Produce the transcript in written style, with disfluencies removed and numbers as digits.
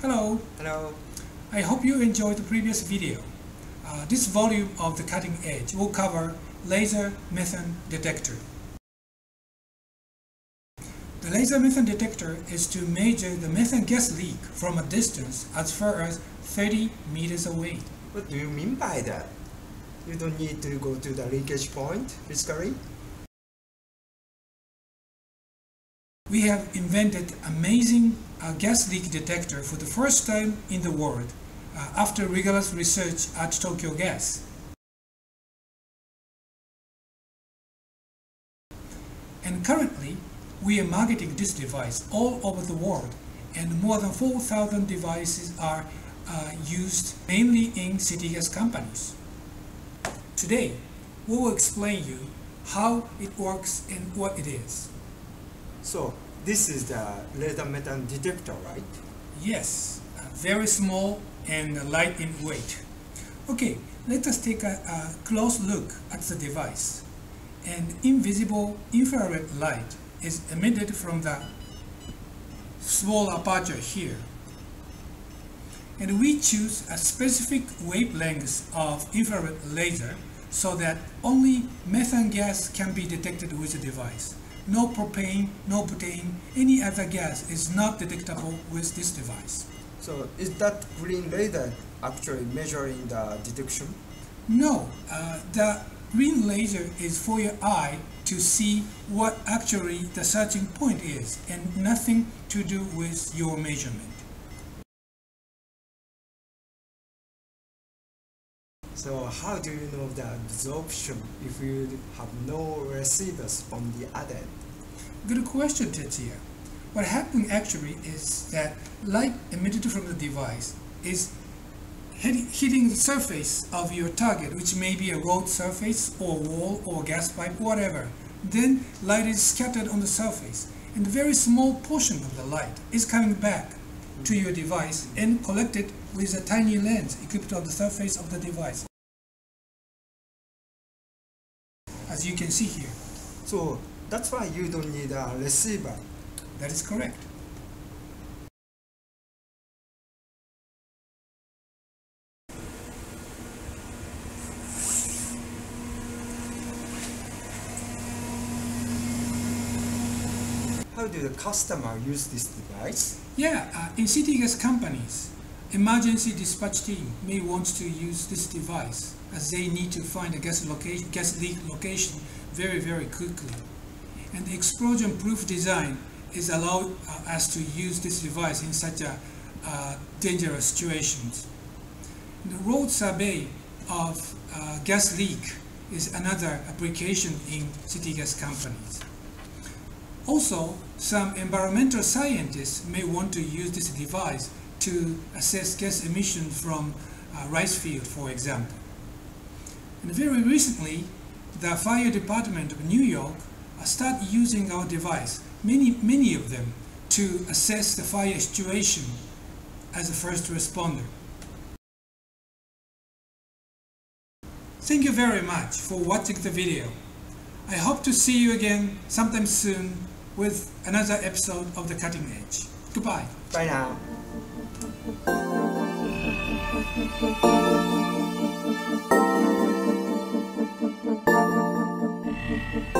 Hello. Hello. I hope you enjoyed the previous video. This volume of The Cutting Edge will cover laser methane detector. The laser methane detector is to measure the methane gas leak from a distance as far as 30 meters away. What do you mean by that? You don't need to go to the leakage point physically? We have invented amazing gas leak detector for the first time in the world after rigorous research at Tokyo Gas. And currently, we are marketing this device all over the world, and more than 4,000 devices are used mainly in city gas companies. Today, we will explain you how it works and what it is. So, this is the laser methane detector, right? Yes, very small and light in weight. Okay, let us take a close look at the device. An invisible infrared light is emitted from the small aperture here. And we choose a specific wavelength of infrared laser so that only methane gas can be detected with the device. No propane, no butane, any other gas is not detectable with this device. So is that green laser actually measuring the detection? No, the green laser is for your eye to see what actually the searching point is and nothing to do with your measurement. So how do you know the absorption if you have no receivers from the other end? Good question, Tetsuya. What happened actually is that light emitted from the device is hitting the surface of your target, which may be a road surface or wall or gas pipe, whatever. Then light is scattered on the surface, and a very small portion of the light is coming back to your device and collected with a tiny lens equipped on the surface of the device. As you can see here. So that's why you don't need a receiver. That is correct. How do the customer use this device? Yeah, in city gas companies, emergency dispatch team may want to use this device as they need to find a gas leak location very, very quickly. And the explosion-proof design is allowed us to use this device in such a dangerous situations. The road survey of gas leak is another application in city gas companies. Also, some environmental scientists may want to use this device to assess gas emission from a rice field, for example. And very recently, the fire department of New York started using our device, many of them, to assess the fire situation as a first responder. Thank you very much for watching the video. I hope to see you again sometime soon with another episode of The Cutting Edge. Goodbye. Bye now.